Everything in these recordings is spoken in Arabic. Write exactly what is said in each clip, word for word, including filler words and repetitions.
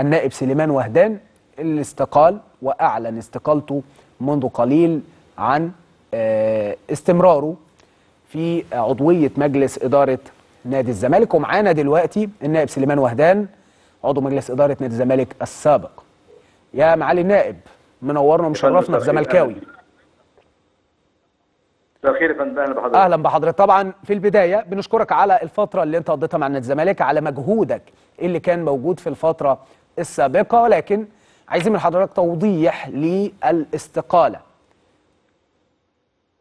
النائب سليمان وهدان اللي استقال وأعلن استقالته منذ قليل عن استمراره في عضوية مجلس إدارة نادي الزمالك. ومعانا دلوقتي النائب سليمان وهدان عضو مجلس إدارة نادي الزمالك السابق. يا معالي النائب منورنا ومشرفنا الزملكاوي. مساء الخير يا فندم، اهلا بحضرتك. اهلا بحضرتك. طبعا في البدايه بنشكرك على الفتره اللي انت قضيتها مع نادي الزمالك، على مجهودك اللي كان موجود في الفتره السابقه، ولكن عايزين من حضرتك توضيح للاستقاله.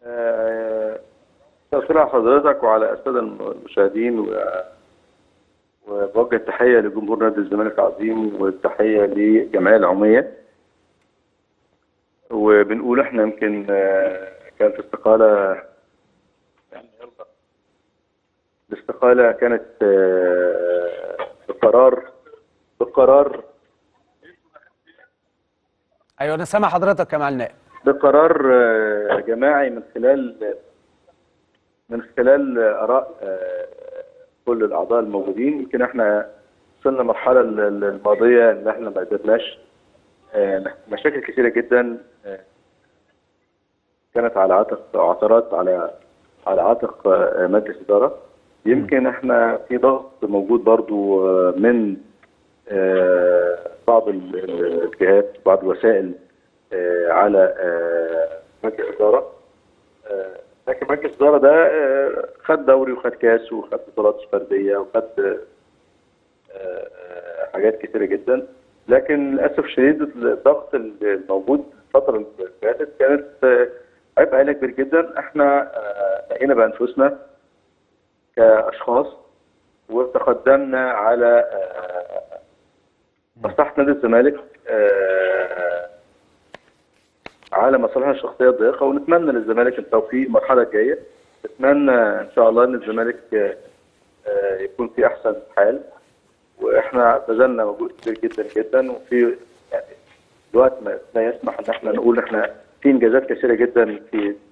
ااا شكرا لحضرتك وعلى الساده المشاهدين، وبوجه التحيه لجمهور نادي الزمالك العظيم والتحيه للجمعيه العموميه. وبنقول احنا يمكن كانت الاستقالة الاستقالة كانت بالقرار بالقرار أيوة أنا سامع حضرتك كمال نائب، بالقرار جماعي من خلال من خلال آراء كل الأعضاء الموجودين. يمكن احنا وصلنا المرحلة الماضية إن احنا ما قدرناش، مشاكل كثيرة جدا كانت على عاتق عثرات على على عاتق مجلس إدارة. يمكن احنا في ضغط موجود برضو من بعض الجهات، بعض الوسائل على مجلس إدارة، لكن مجلس إدارة ده خد دوري وخد كاس وخد بطولات فردية وخد حاجات كثيرة جدا، لكن للأسف شديد الضغط الموجود الفترة اللي فاتت كانت عبء علينا كبير جدا. احنا لقينا بانفسنا كاشخاص وتقدمنا على مصلحه نادي الزمالك على مصالحنا الشخصيه الضيقه، ونتمنى للزمالك التوفيق المرحله الجايه. نتمنى ان شاء الله ان الزمالك يكون في احسن حال، واحنا بذلنا مجهود كبير جدا جدا، وفي يعني الوقت لا يسمح ان احنا نقول احنا في انجازات كثيره جدا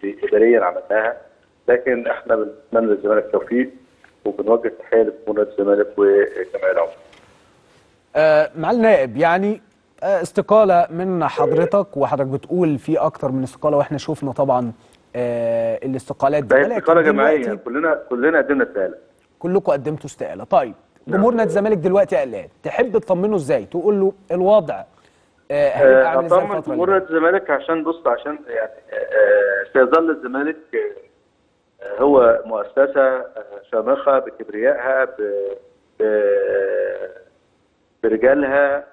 في اداريا عملناها، لكن احنا بنتمنى للزمالك التوفيق وبنوجه تحيه لجمهور الزمالك والجمعيه العموميه. آه مع النائب، يعني آه استقاله من حضرتك، وحضرتك بتقول في اكتر من استقاله، واحنا شفنا طبعا آه الاستقالات دي استقاله جماعيه، كلنا كلنا قدمنا استقاله. كلكم قدمتوا استقاله. طيب جمهور نادي الزمالك دلوقتي قلقان، تحب تطمنه ازاي؟ تقول له الوضع هطمن جمهور الزمالك، عشان بص عشان يعني سيظل الزمالك هو مؤسسه شامخه بكبريائها برجالها،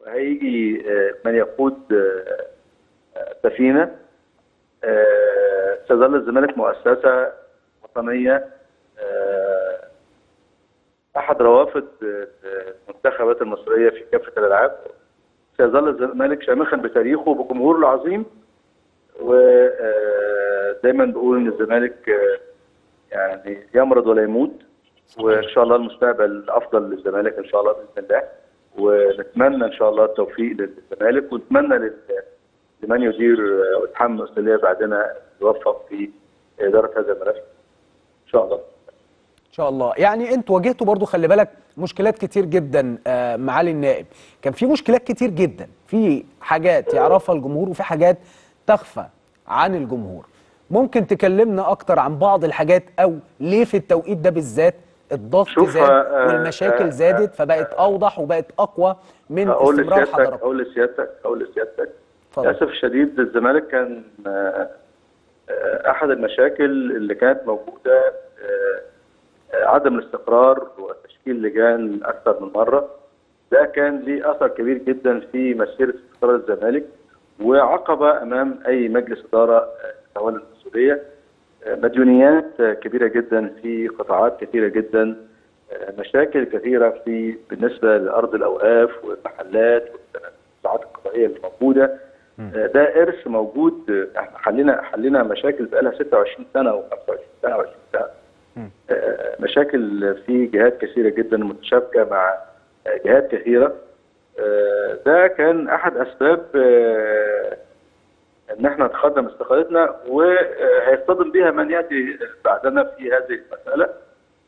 وهيجي من يقود سفينه. سيظل الزمالك مؤسسه وطنيه. احد روافد المنتخبات المصريه في كافه الالعاب. سيظل الزمالك شامخا بتاريخه وبجمهوره العظيم، ودايما بقول ان الزمالك يعني يمرض ولا يموت، وان شاء الله المستقبل افضل للزمالك ان شاء الله باذن الله، ونتمنى ان شاء الله التوفيق للزمالك، ونتمنى لمن يدير ويتحمل مسؤوليه بعدنا يوفق في اداره هذا الملف ان شاء الله. إن شاء الله. يعني انتوا واجهتوا برضو خلي بالك مشكلات كتير جدا معالي النائب، كان في مشكلات كتير جدا، في حاجات يعرفها الجمهور وفي حاجات تخفى عن الجمهور. ممكن تكلمنا اكتر عن بعض الحاجات، او ليه في التوقيت ده بالذات الضغط زاد والمشاكل زادت فبقت اوضح وبقت اقوى من استمرار حضرتك؟ اقول لسيادتك اقول لسيادتك للاسف الشديد الزمالك كان احد المشاكل اللي كانت موجوده عدم الاستقرار وتشكيل لجان اكثر من مره. ده كان ليه اثر كبير جدا في مسيره استقرار الزمالك، وعقبه امام اي مجلس اداره يتولى المسؤوليه، مديونيات كبيره جدا في قطاعات كثيره جدا، مشاكل كثيره في بالنسبه لارض الاوقاف والمحلات والقطاعات القضائيه اللي موجوده. ده ارث موجود، احنا حلينا حلينا مشاكل بقى لها ستة وعشرين سنه وخمسة وعشرين سنه وعشرين سنه. مشاكل في جهات كثيرة جدا متشابكة مع جهات كثيرة. ده كان أحد أسباب إن احنا نتقدم استقالتنا، وهيصطدم بها من يأتي بعدنا في هذه المسألة،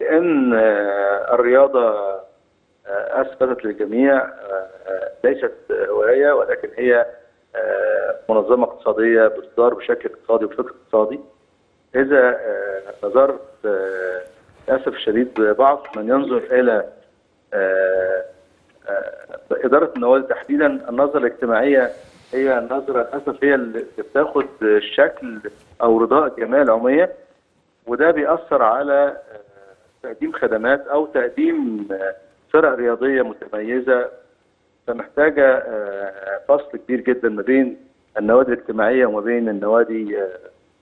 لأن الرياضة اثبتت للجميع ليست هوايه ولكن هي منظمه اقتصاديه بتصدر بشكل اقتصادي وبفكر اقتصادي. اذا نظرت للاسف الشديد بعض من ينظر الى اداره النوادي تحديدا، النظره الاجتماعيه هي النظره للاسف هي اللي بتاخد شكل او رضاء الجمعيه العموميه، وده بيأثر على تقديم خدمات او تقديم فرق رياضيه متميزه. فمحتاجه فصل كبير جدا ما بين النوادي الاجتماعيه وما بين النوادي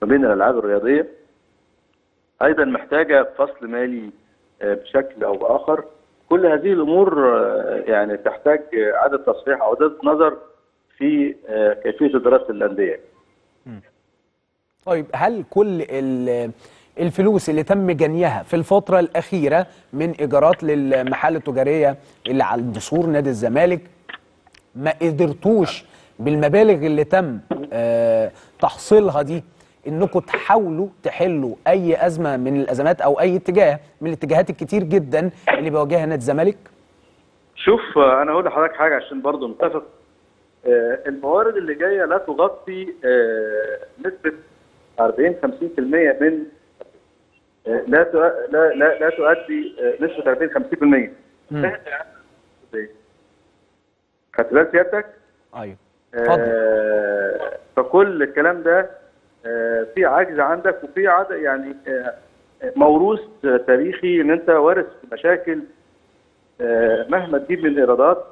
ما بين الالعاب الرياضيه. ايضا محتاجه فصل مالي بشكل او باخر. كل هذه الامور يعني تحتاج اعاده تصحيح او اعاده نظر في كيفيه اداره الانديه. طيب، هل كل الفلوس اللي تم جنيها في الفترة الأخيرة من إيجارات للمحال التجارية اللي على جسور نادي الزمالك ما قدرتوش بالمبالغ اللي تم آه تحصيلها دي إنكم تحاولوا تحلوا أي أزمة من الأزمات أو أي اتجاه من الاتجاهات الكتير جدا اللي بيواجهها نادي الزمالك؟ شوف، أنا أقول لحضرتك حاجة عشان برضه نتفق. آه الموارد اللي جاية لا تغطي آه نسبة أربعين خمسين بالمئة من لا لا لا لا تؤدي نسبه أربعين خمسين بالمئة. خدت بالك سيادتك؟ ايوه اتفضل. آه فكل الكلام ده آه في عجز عندك وفي عدد يعني آه موروث تاريخي ان انت وارث مشاكل. آه مهما تجيب من الايرادات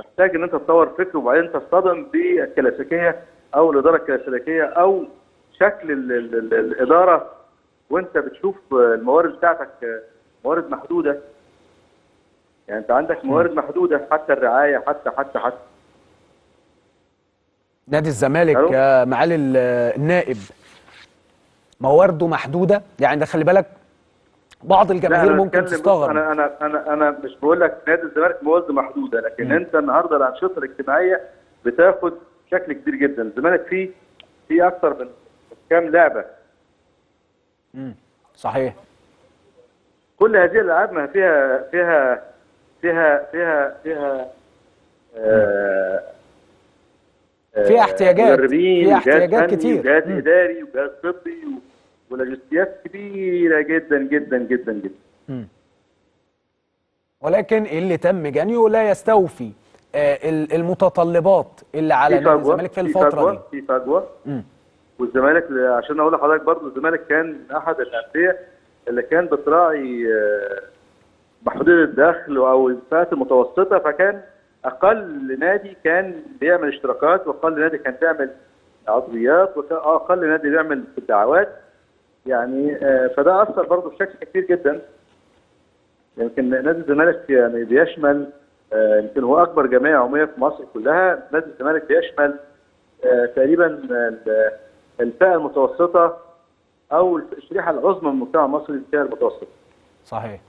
محتاج ان انت تطور فكر، وبعدين تصطدم بالكلاسيكيه او الاداره الكلاسيكيه او شكل ال ال ال الاداره وانت بتشوف الموارد بتاعتك موارد محدوده. يعني انت عندك موارد محدوده حتى الرعايه حتى حتى حتى نادي الزمالك يا معالي النائب موارده محدوده. يعني ده خلي بالك بعض الجماهير ممكن تستغرب. انا انا انا انا مش بقول لك نادي الزمالك موارده محدوده، لكن م. انت النهارده الانشطه الاجتماعيه بتاخد شكل كبير جدا. الزمالك فيه فيه اكثر من كام لعبه. امم صحيح. كل هذه الالعاب ما فيها فيها فيها فيها فيها آه فيها احتياجات فيها احتياجات كتير، وجهاز اداري وجهاز طبي ولوجستيات كبيره جدا جدا جدا جدا. امم ولكن اللي تم جنيه لا يستوفي آه المتطلبات اللي على نادي الزمالك في الفتره دي. في فجوه امم والزمالك، عشان اقول لحضرتك برضه الزمالك كان احد الانديه اللي كان بتراعي محدوديه الدخل او الفئات المتوسطه، فكان اقل نادي كان بيعمل اشتراكات، واقل نادي كان بيعمل عضويات، واقل نادي بيعمل دعوات. يعني فده اثر برضه بشكل كبير جدا. يمكن نادي الزمالك يعني بيشمل يمكن هو اكبر جمعيه عموميه في مصر كلها. نادي الزمالك بيشمل تقريبا الفئه المتوسطه او الشريحه العظمى من المجتمع المصري الفئه المتوسطه. صحيح.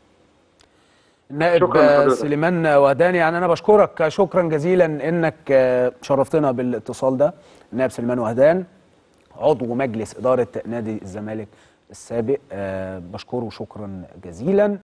النائب سليمان وهدان، يعني انا بشكرك شكرا جزيلا انك شرفتنا بالاتصال ده. النائب سليمان وهدان عضو مجلس اداره نادي الزمالك السابق، بشكره شكرا جزيلا.